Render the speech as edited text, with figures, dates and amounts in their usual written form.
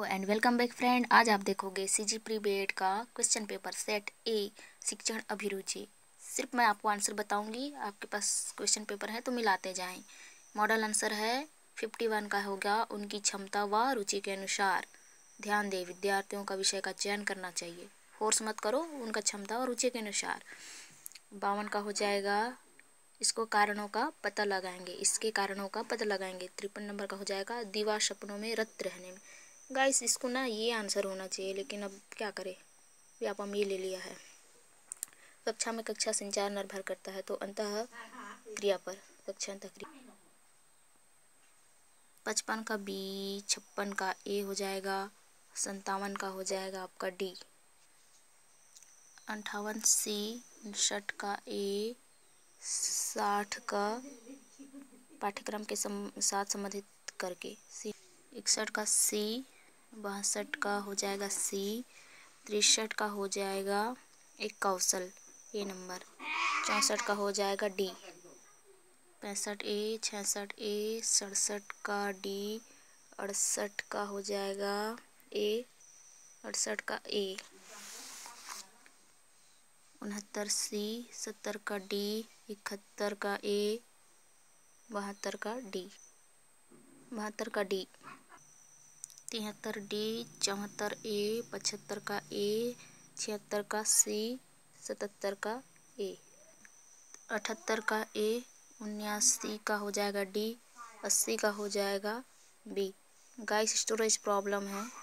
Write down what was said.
Hello and welcome back friend. आज आप देखोगे सीजी प्री बी.एड का क्वेश्चन पेपर सेट ए शिक्षण अभिरुचि। सिर्फ मैं आपको आंसर बताऊंगी, आपके पास क्वेश्चन पेपर है तो मिलाते जाएं। मॉडल आंसर है 51 का होगा उनकी क्षमता व रुचि के अनुसार। ध्यान दें, विद्यार्थियों का विषय का चयन करना चाहिए, फोर्स मत करो, उनका क्षमता और रुचि के अनुसार। 52 का हो जाएगा इसको कारणों का पता लगाएंगे, इसके कारणों का पता लगाएंगे। 53 नंबर का हो जाएगा दीवा सपनों में रत रहने में। गाइस इसको ना ये आंसर होना चाहिए, लेकिन अब क्या करें, व्यापम ये ले लिया है। कक्षा में कक्षा संचार निर्भर करता है तो अंतः क्रिया पर कक्षा अंतः क्रिया। 55 का बी, 56 का ए हो जाएगा, 57 का हो जाएगा आपका डी, 58 सी, 59 का ए, 60 का पाठ्यक्रम के साथ संबंधित करके सी, 61 का सी, 62 का हो जाएगा सी, 63 का हो जाएगा एक कौशल ए नंबर, 64 का हो जाएगा डी, 65 ए, 66 ए, 67 का डी, 68 का हो जाएगा ए, 68 का ए, 69 सी, 70 का डी, 71 का ए, 72 का डी, 72 का डी, 73 डी, 74 ए, 75 का ए, 76 का सी, 77 का ए, 78 का ए, 79 का हो जाएगा डी, 80 का हो जाएगा बी। गाइस स्टोरेज प्रॉब्लम है,